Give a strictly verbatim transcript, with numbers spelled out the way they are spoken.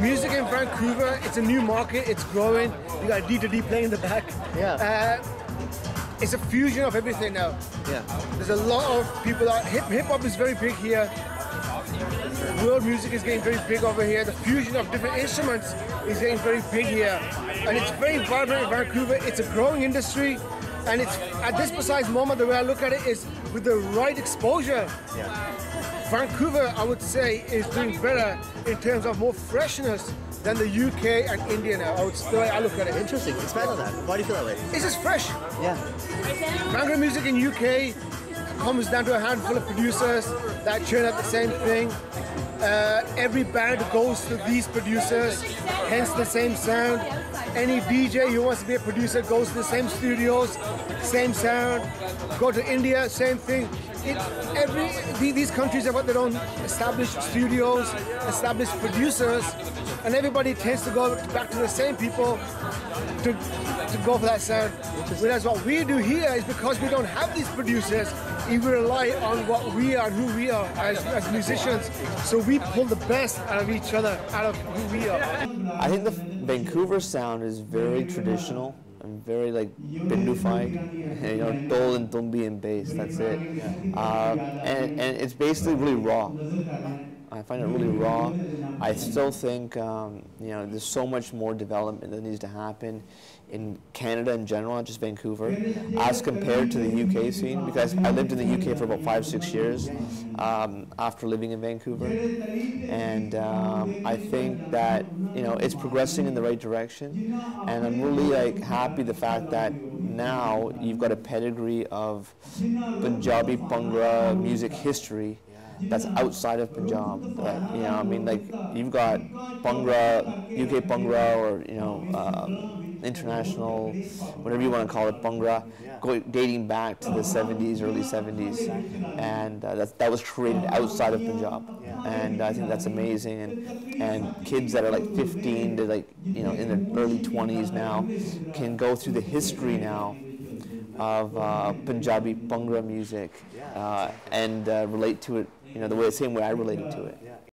Music in Vancouver, it's a new market, it's growing. You got D two D playing in the back. Yeah. Uh, it's a fusion of everything now. Yeah. There's a lot of people out. Hip, hip hop is very big here. World music is getting very big over here. The fusion of different instruments is getting very big here. And it's very vibrant in Vancouver. It's a growing industry. And it's at this precise moment, the way I look at it is with the right exposure. Yeah. Vancouver, I would say, is doing better in terms of more freshness than the U K and India now. I would, the way I look at it. Interesting. Expand on that. Why do you feel that way? It's just fresh. Yeah. Bhangra music in U K comes down to a handful of producers that churn out the same thing. Uh, every band goes to these producers, hence the same sound. Any D J who wants to be a producer goes to the same studios, same sound. Go to India, same thing. It, every These countries have got their own established studios, established producers, and everybody tends to go back to the same people to, to go for that sound. Whereas what we do here is because we don't have these producers, we rely on what we are and who we are as, as musicians. So we pull the best out of each other, out of who we are. I think the Vancouver sound is very traditional. I'm very like bindufai, you know, dol and dumbi and bass, that's it. Uh, and, and it's basically really raw. I find it really raw. I still think, um, you know, there's so much more development that needs to happen in Canada in general, not just Vancouver, as compared to the U K scene, because I lived in the U K for about five, six years um, after living in Vancouver. And um, I think that, you know, it's progressing in the right direction. And I'm really, like, happy the fact that now you've got a pedigree of Punjabi, Bhangra music history that's outside of Punjab. That, you know, I mean, like, you've got Bhangra, U K Bhangra, or, you know, um, international, whatever you want to call it, Bhangra, go, dating back to the seventies, early seventies. And uh, that, that was created outside of Punjab. And I think that's amazing. And, and kids that are like fifteen to like, you know, in their early twenties now can go through the history now of uh, Punjabi Bhangra music uh, and uh, relate to it, you know, the way, same way I related to it.